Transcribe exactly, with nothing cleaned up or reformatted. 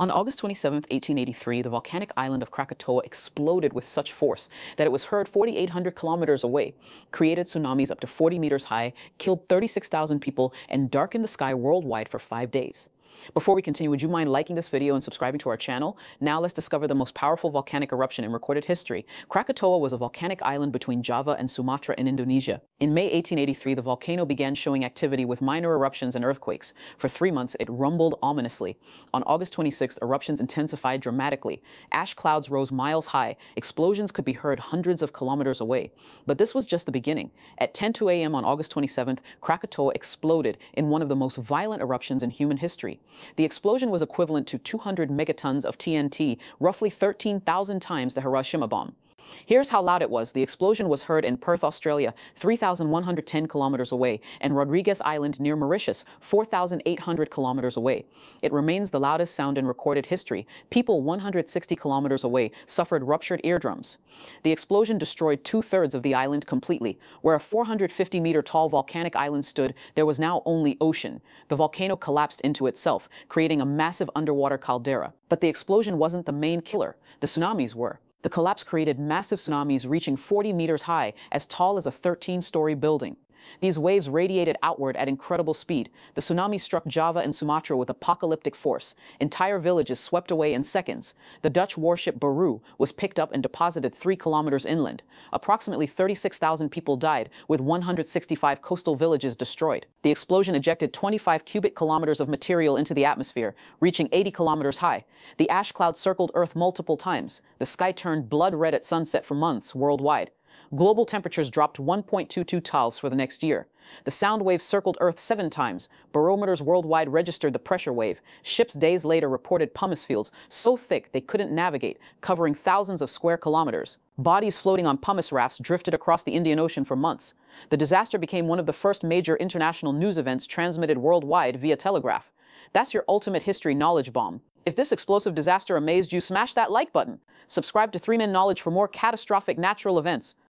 On August twenty-seventh, eighteen eighty-three, the volcanic island of Krakatoa exploded with such force that it was heard forty-eight hundred kilometers away, created tsunamis up to forty meters high, killed thirty-six thousand people, and darkened the sky worldwide for five days. Before we continue, would you mind liking this video and subscribing to our channel? Now let's discover the most powerful volcanic eruption in recorded history. Krakatoa was a volcanic island between Java and Sumatra in Indonesia. In May eighteen eighty-three, the volcano began showing activity with minor eruptions and earthquakes. For three months, it rumbled ominously. On August twenty-sixth, eruptions intensified dramatically. Ash clouds rose miles high. Explosions could be heard hundreds of kilometers away. But this was just the beginning. At ten oh two a m on August twenty-seventh, Krakatoa exploded in one of the most violent eruptions in human history. The explosion was equivalent to two hundred megatons of T N T, roughly thirteen thousand times the Hiroshima bomb. Here's how loud it was. The explosion was heard in Perth, Australia, three thousand one hundred ten kilometers away, and Rodriguez Island near Mauritius, four thousand eight hundred kilometers away. It remains the loudest sound in recorded history. People one hundred sixty kilometers away suffered ruptured eardrums. The explosion destroyed two-thirds of the island completely. Where a four hundred fifty meter tall volcanic island stood, there was now only ocean. The volcano collapsed into itself, creating a massive underwater caldera. But the explosion wasn't the main killer. The tsunamis were. The collapse created massive tsunamis reaching forty meters high, as tall as a thirteen story building. These waves radiated outward at incredible speed. The tsunami struck Java and Sumatra with apocalyptic force. Entire villages swept away in seconds. The Dutch warship Berouw was picked up and deposited three kilometers inland. Approximately thirty-six thousand people died, with one hundred sixty-five coastal villages destroyed. The explosion ejected twenty-five cubic kilometers of material into the atmosphere, reaching eighty kilometers high. The ash cloud circled Earth multiple times. The sky turned blood red at sunset for months worldwide. Global temperatures dropped one point two two Kelvins for the next year. The sound wave circled Earth seven times. Barometers worldwide registered the pressure wave. Ships days later reported pumice fields so thick they couldn't navigate, covering thousands of square kilometers. Bodies floating on pumice rafts drifted across the Indian Ocean for months. The disaster became one of the first major international news events transmitted worldwide via telegraph. That's your ultimate history knowledge bomb. If this explosive disaster amazed you, smash that like button. Subscribe to three min knowledge for more catastrophic natural events.